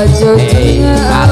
Maju, pula mundur, perlu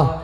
Oh.